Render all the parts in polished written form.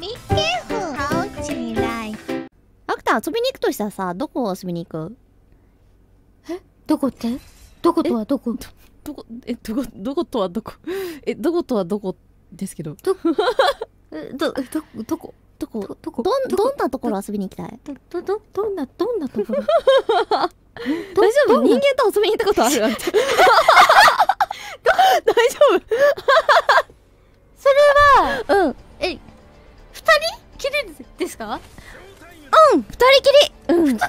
ラクター遊びに行くとしたらさ、どこを遊びに行く？え、どこって？どことはどこ？どこ、え、どことはどこ？え、どことはどこですけど。どんなところ遊びに行きたい？どんなところ？大丈夫？人間と遊びに行ったことある？大丈夫？それは、うん、え、二人きりですか？うん、二人きり。うん、二人き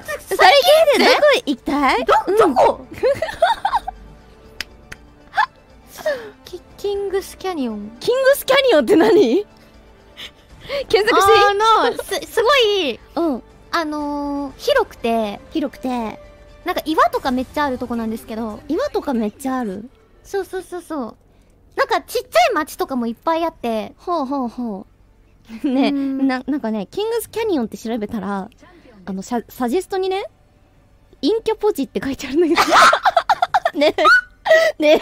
りでどこ行きたい？どこ？キングスキャニオン。キングスキャニオンって何？検索していい？すごい、うん、広くて、なんか岩とかめっちゃあるとこなんですけど。岩とかめっちゃある。そうそうそうそう。なんかちっちゃい町とかもいっぱいあって。ほうほうほう。ね、なんかね、キングスキャニオンって調べたら、サジェストにね、陰キャポジって書いてあるんだけど。ね。あ、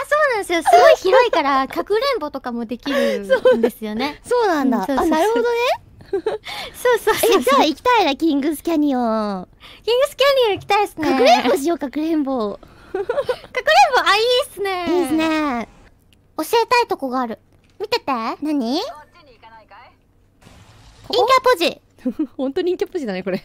そうなんですよ。すごい広いから、かくれんぼとかもできるんですよね。そうなんだ。あ、なるほどね。そうそう。え、じゃあ行きたいな、キングスキャニオン。キングスキャニオン行きたいですね。かくれんぼしよう、かくれんぼ。かくれんぼ、あ、いいっすね。いいっすね。教えたいとこがある。見てて。何？インキャポジ。本当にインキャポジだね、これ。